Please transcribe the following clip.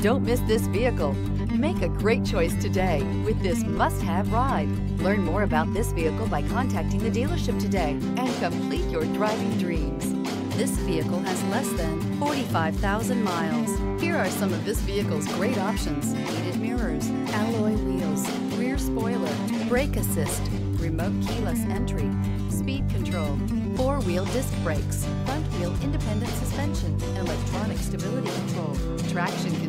Don't miss this vehicle. Make a great choice today with this must-have ride. Learn more about this vehicle by contacting the dealership today and complete your driving dreams. This vehicle has less than 45,000 miles. Here are some of this vehicle's great options: heated mirrors, alloy wheels, rear spoiler, brake assist, remote keyless entry, speed control, four-wheel disc brakes, front-wheel independent suspension, electronic stability control, traction control.